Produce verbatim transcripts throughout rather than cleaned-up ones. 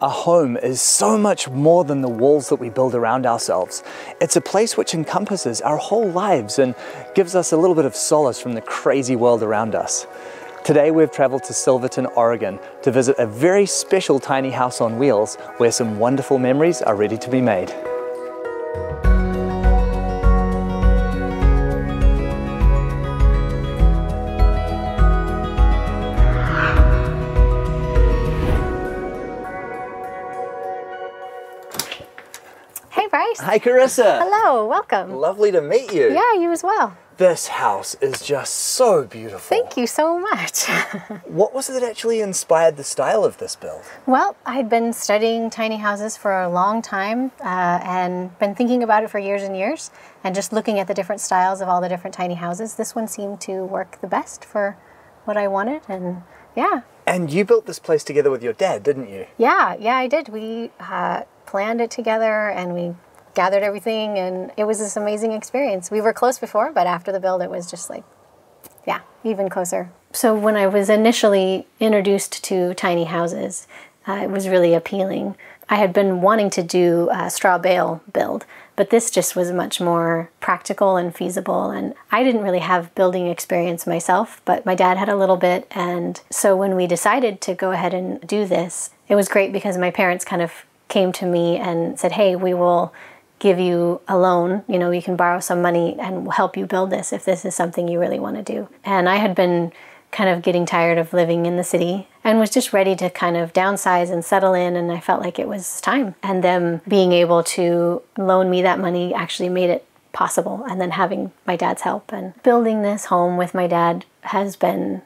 A home is so much more than the walls that we build around ourselves. It's a place which encompasses our whole lives and gives us a little bit of solace from the crazy world around us. Today we've traveled to Silverton, Oregon to visit a very special tiny house on wheels where some wonderful memories are ready to be made. Hi Carissa! Hello, welcome. Lovely to meet you. Yeah, you as well. This house is just so beautiful. Thank you so much. What was it that actually inspired the style of this build? Well, I'd been studying tiny houses for a long time uh, and been thinking about it for years and years, and just looking at the different styles of all the different tiny houses, this one seemed to work the best for what I wanted, and yeah. And you built this place together with your dad, didn't you? Yeah, yeah I did. We uh, planned it together and we gathered everything, and it was this amazing experience. We were close before, but after the build it was just like, yeah, even closer. So when I was initially introduced to tiny houses, uh, it was really appealing. I had been wanting to do a straw bale build, but this just was much more practical and feasible, and I didn't really have building experience myself, but my dad had a little bit, and so when we decided to go ahead and do this, it was great because my parents kind of came to me and said, hey, we will give you a loan, you know, you can borrow some money and we'll help you build this if this is something you really want to do. And I had been kind of getting tired of living in the city and was just ready to kind of downsize and settle in, and I felt like it was time. And them being able to loan me that money actually made it possible, and then having my dad's help and building this home with my dad has been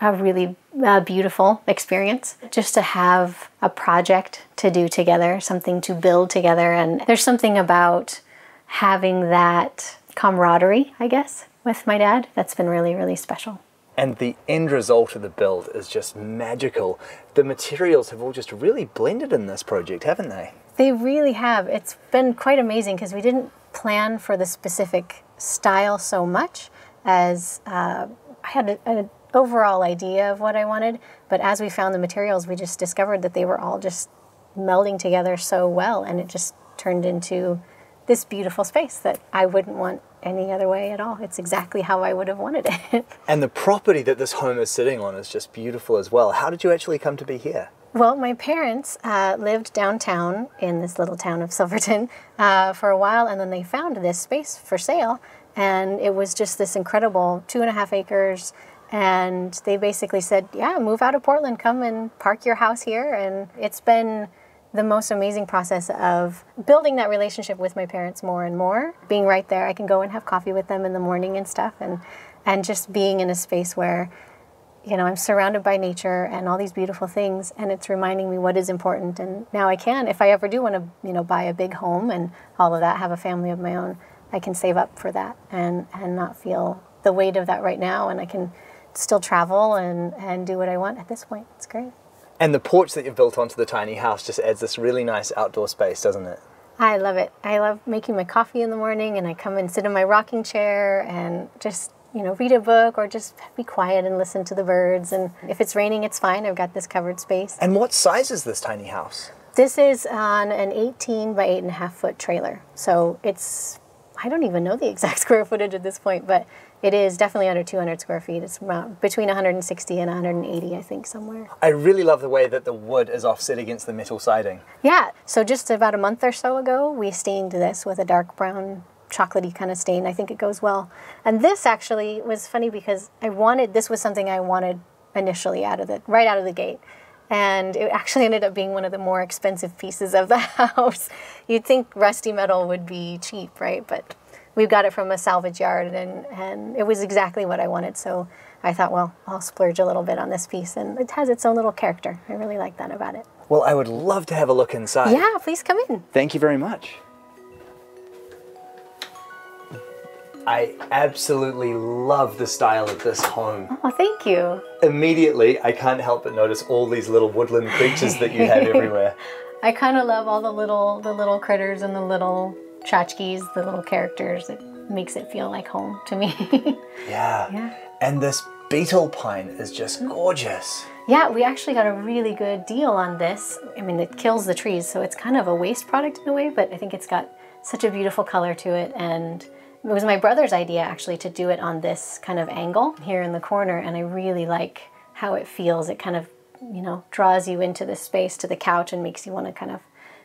a really uh, beautiful experience. Just to have a project to do together, something to build together, and there's something about having that camaraderie, I guess, with my dad that's been really, really special. And the end result of the build is just magical. The materials have all just really blended in this project, haven't they? They really have. It's been quite amazing because we didn't plan for the specific style so much as uh, I had a, a overall idea of what I wanted, but as we found the materials, we just discovered that they were all just melding together so well, and it just turned into this beautiful space that I wouldn't want any other way at all. It's exactly how I would have wanted it. And the property that this home is sitting on is just beautiful as well. How did you actually come to be here? Well, my parents uh, lived downtown in this little town of Silverton uh, for a while, and then they found this space for sale, and it was just this incredible two and a half acres . And they basically said, yeah, move out of Portland, come and park your house here. And it's been the most amazing process of building that relationship with my parents more and more. Being right there, I can go and have coffee with them in the morning and stuff. And, and just being in a space where, you know, I'm surrounded by nature and all these beautiful things. And it's reminding me what is important. And now I can, if I ever do want to, you know, buy a big home and all of that, have a family of my own, I can save up for that and, and not feel the weight of that right now. And I can still travel and, and do what I want at this point. It's great. And the porch that you've built onto the tiny house just adds this really nice outdoor space, doesn't it? I love it. I love making my coffee in the morning, and I come and sit in my rocking chair and just, you know, read a book or just be quiet and listen to the birds. And if it's raining, it's fine. I've got this covered space. And what size is this tiny house? This is on an eighteen by eight and a half foot trailer. So it's, I don't even know the exact square footage at this point, but it is definitely under two hundred square feet. It's about between one hundred sixty and one hundred eighty, I think, somewhere. I really love the way that the wood is offset against the metal siding. Yeah, so just about a month or so ago, we stained this with a dark brown, chocolatey kind of stain. I think it goes well. And this actually was funny because I wanted, this was something I wanted initially out of the, right out of the gate. And it actually ended up being one of the more expensive pieces of the house. You'd think rusty metal would be cheap, right? But we got it from a salvage yard, and, and it was exactly what I wanted. So I thought, well, I'll splurge a little bit on this piece. And it has its own little character. I really like that about it. Well, I would love to have a look inside. Yeah, please come in. Thank you very much. I absolutely love the style of this home. Oh, thank you. Immediately, I can't help but notice all these little woodland creatures that you have everywhere. I kind of love all the little, the little critters and the little tchotchkes, the little characters. It makes it feel like home to me. Yeah. Yeah. And this beetle pine is just gorgeous. Yeah, we actually got a really good deal on this. I mean, it kills the trees, so it's kind of a waste product in a way, but I think it's got such a beautiful color to it, and it was my brother's idea actually to do it on this kind of angle here in the corner, and I really like how it feels. It kind of, you know, draws you into the space to the couch and makes you want to kind of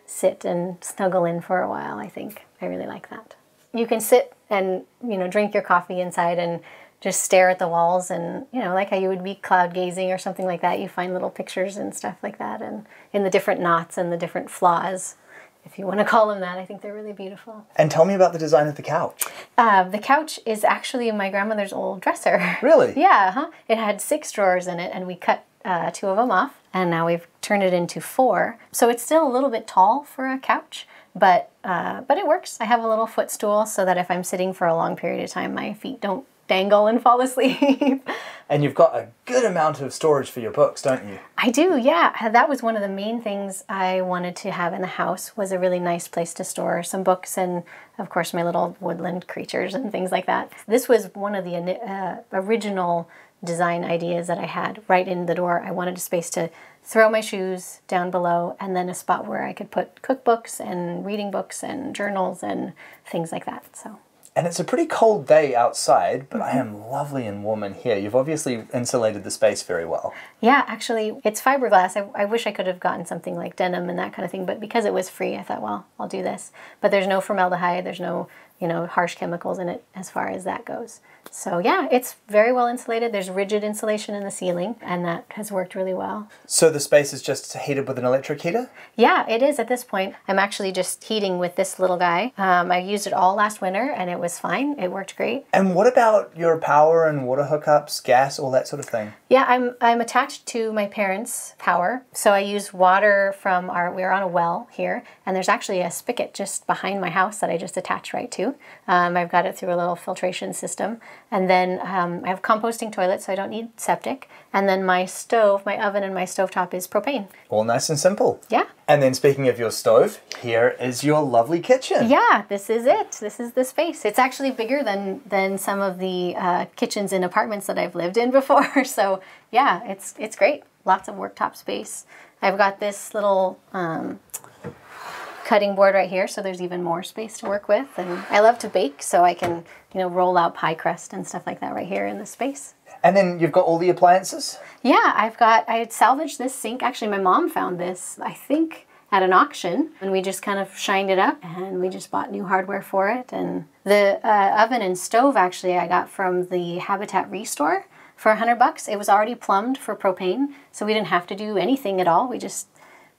sit and snuggle in for a while, I think. I really like that. You can sit and, you know, drink your coffee inside and just stare at the walls and, you know, like how you would be cloud gazing or something like that. You find little pictures and stuff like that, and in the different knots and the different flaws, if you want to call them that. I think they're really beautiful. And tell me about the design of the couch. Uh, the couch is actually my grandmother's old dresser. Really? Yeah, huh? It had six drawers in it, and we cut uh, two of them off, and now we've turned it into four. So it's still a little bit tall for a couch, but, uh, but it works. I have a little footstool so that if I'm sitting for a long period of time, my feet don't dangle and fall asleep. And you've got a good amount of storage for your books, don't you? I do, yeah. That was one of the main things I wanted to have in the house, was a really nice place to store some books and, of course, my little woodland creatures and things like that. This was one of the uh, original design ideas that I had right in the door. I wanted a space to throw my shoes down below, and then a spot where I could put cookbooks and reading books and journals and things like that. So. And it's a pretty cold day outside, but I am lovely and warm in here. You've obviously insulated the space very well. Yeah, actually, it's fiberglass. I, I wish I could have gotten something like denim and that kind of thing, but because it was free, I thought, well, I'll do this. But there's no formaldehyde, there's no, you know, harsh chemicals in it as far as that goes. So yeah, it's very well insulated. There's rigid insulation in the ceiling, and that has worked really well. So the space is just heated with an electric heater? Yeah, it is at this point. I'm actually just heating with this little guy. Um, I used it all last winter, and it was fine. It worked great. And what about your power and water hookups, gas, all that sort of thing? Yeah, I'm I'm attached to my parents' power, so I use water from our. We're on a well here, and there's actually a spigot just behind my house that I just attach right to. Um, I've got it through a little filtration system, and then um, I have composting toilets, so I don't need septic. And then my stove, my oven, and my stovetop is propane. All nice and simple. Yeah. And then speaking of your stove, here is your lovely kitchen. Yeah, this is it. This is the space. It's actually bigger than than some of the uh, kitchens in apartments that I've lived in before. So yeah, it's it's great. Lots of worktop space. I've got this little um, cutting board right here, so there's even more space to work with. And I love to bake, so I can you know roll out pie crust and stuff like that right here in this space. And then you've got all the appliances? Yeah, I've got, I had salvaged this sink. Actually, my mom found this, I think, at an auction, and we just kind of shined it up, and we just bought new hardware for it. And the uh, oven and stove, actually, I got from the Habitat Restore for a hundred bucks. It was already plumbed for propane, so we didn't have to do anything at all. We just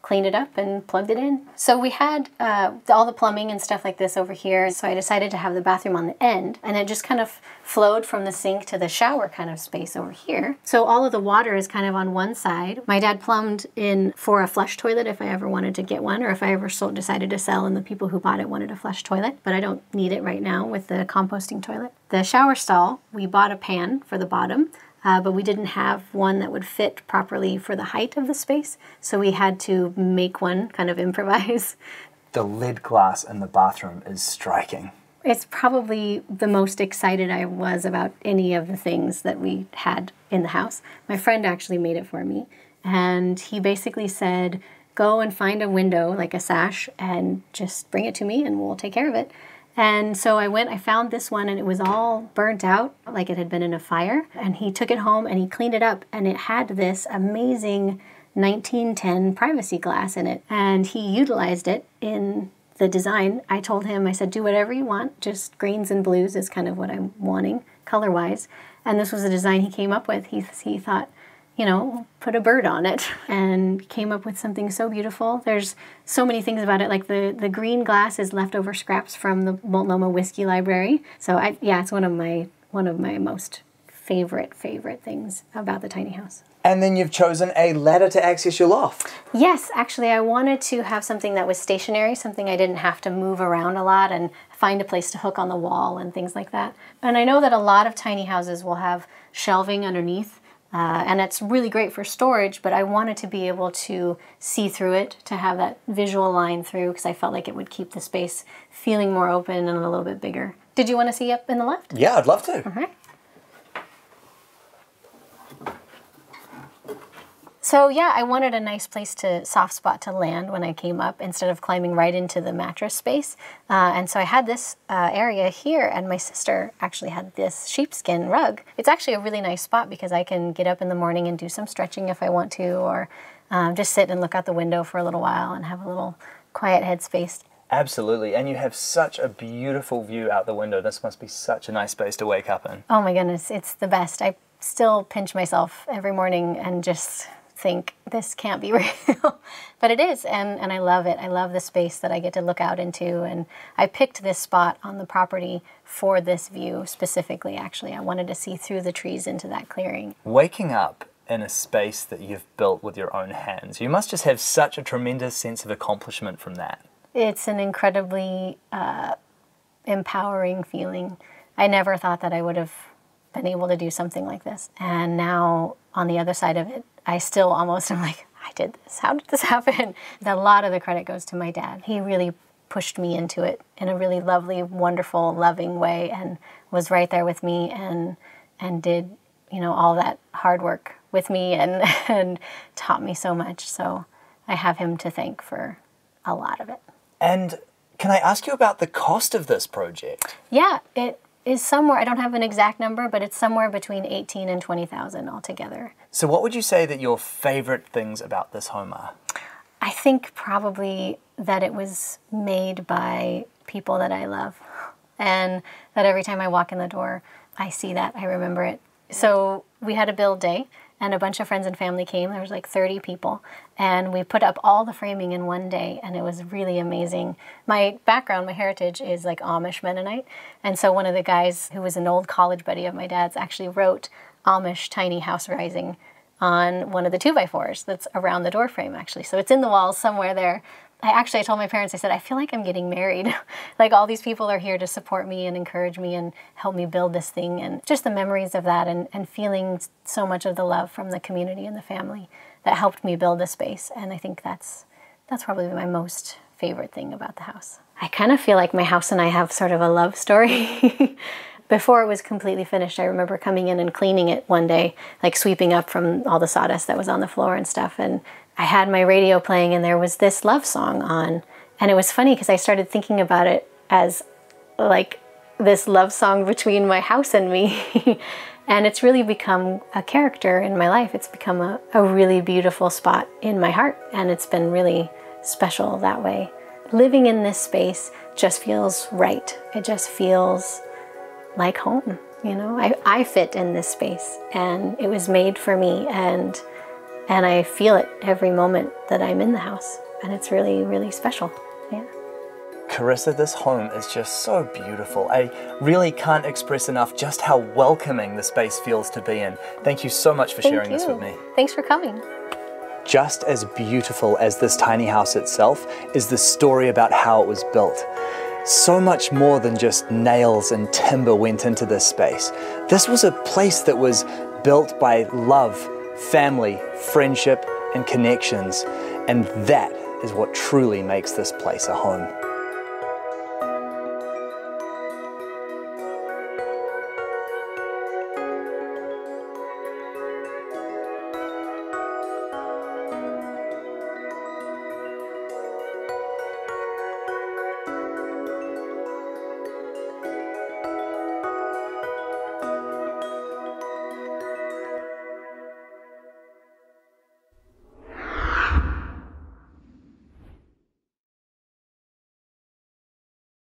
cleaned it up and plugged it in. So we had uh, all the plumbing and stuff like this over here, so I decided to have the bathroom on the end, and it just kind of flowed from the sink to the shower kind of space over here. So all of the water is kind of on one side. My dad plumbed in for a flush toilet if I ever wanted to get one, or if I ever sold, decided to sell and the people who bought it wanted a flush toilet, but I don't need it right now with the composting toilet. The shower stall, we bought a pan for the bottom, Uh, but we didn't have one that would fit properly for the height of the space, so we had to make one, kind of improvise. The lid glass in the bathroom is striking. It's probably the most excited I was about any of the things that we had in the house. My friend actually made it for me, and he basically said, go and find a window, like a sash, and just bring it to me and we'll take care of it. And so I went, I found this one, and it was all burnt out, like it had been in a fire. And he took it home and he cleaned it up, and it had this amazing nineteen ten privacy glass in it. And he utilized it in the design. I told him, I said, do whatever you want, just greens and blues is kind of what I'm wanting, color-wise. And this was the design he came up with. He, he thought, you know, put a bird on it, and came up with something so beautiful. There's so many things about it, like the, the green glass is leftover scraps from the Multnomah Whiskey Library. So I, yeah, it's one of my, one of my most favorite, favorite things about the tiny house. And then you've chosen a ladder to access your loft. Yes, actually I wanted to have something that was stationary, something I didn't have to move around a lot and find a place to hook on the wall and things like that. And I know that a lot of tiny houses will have shelving underneath, Uh, and it's really great for storage, but I wanted to be able to see through it, to have that visual line through, because I felt like it would keep the space feeling more open and a little bit bigger. Did you want to see up in the left? Yeah, I'd love to. All right. So yeah, I wanted a nice place to soft spot to land when I came up instead of climbing right into the mattress space. Uh, and so I had this uh, area here, and my sister actually had this sheepskin rug. It's actually a really nice spot because I can get up in the morning and do some stretching if I want to, or um, just sit and look out the window for a little while and have a little quiet headspace. Absolutely, and you have such a beautiful view out the window. This must be such a nice space to wake up in. Oh my goodness, it's the best. I still pinch myself every morning and just think, this can't be real. But it is, and, and I love it. I love the space that I get to look out into, and I picked this spot on the property for this view specifically, actually. I wanted to see through the trees into that clearing. Waking up in a space that you've built with your own hands, you must just have such a tremendous sense of accomplishment from that. It's an incredibly uh, empowering feeling. I never thought that I would have been able to do something like this. And now on the other side of it, I still almost am like, I did this. How did this happen? A lot of the credit goes to my dad. He really pushed me into it in a really lovely, wonderful, loving way, and was right there with me and and did, you know, all that hard work with me and, and taught me so much. So I have him to thank for a lot of it. And can I ask you about the cost of this project? Yeah, it is somewhere, I don't have an exact number, but it's somewhere between eighteen and twenty thousand altogether. So what would you say that your favorite things about this home are? I think probably that it was made by people that I love, and that every time I walk in the door, I see that, I remember it. So we had a build day, and a bunch of friends and family came. There was like thirty people, and we put up all the framing in one day, and it was really amazing. My background, my heritage is like Amish Mennonite, and so one of the guys who was an old college buddy of my dad's actually wrote Amish Tiny House Rising on one of the two by fours that's around the door frame, actually. So it's in the walls somewhere there. I actually I told my parents, I said, I feel like I'm getting married. Like all these people are here to support me and encourage me and help me build this thing. And just the memories of that, and, and feeling so much of the love from the community and the family that helped me build the space. And I think that's, that's probably my most favorite thing about the house. I kind of feel like my house and I have sort of a love story. Before it was completely finished, I remember coming in and cleaning it one day, like sweeping up from all the sawdust that was on the floor and stuff. And I had my radio playing, and there was this love song on. And it was funny because I started thinking about it as like this love song between my house and me. And it's really become a character in my life. It's become a, a really beautiful spot in my heart. And it's been really special that way. Living in this space just feels right. It just feels like home, you know? I, I fit in this space, and it was made for me, and and I feel it every moment that I'm in the house, and it's really, really special, yeah. Carissa, this home is just so beautiful. I really can't express enough just how welcoming the space feels to be in. Thank you so much for Thank sharing you. this with me. Thanks for coming. Just as beautiful as this tiny house itself is the story about how it was built. So much more than just nails and timber went into this space. This was a place that was built by love, family, friendship, and connections. And that is what truly makes this place a home.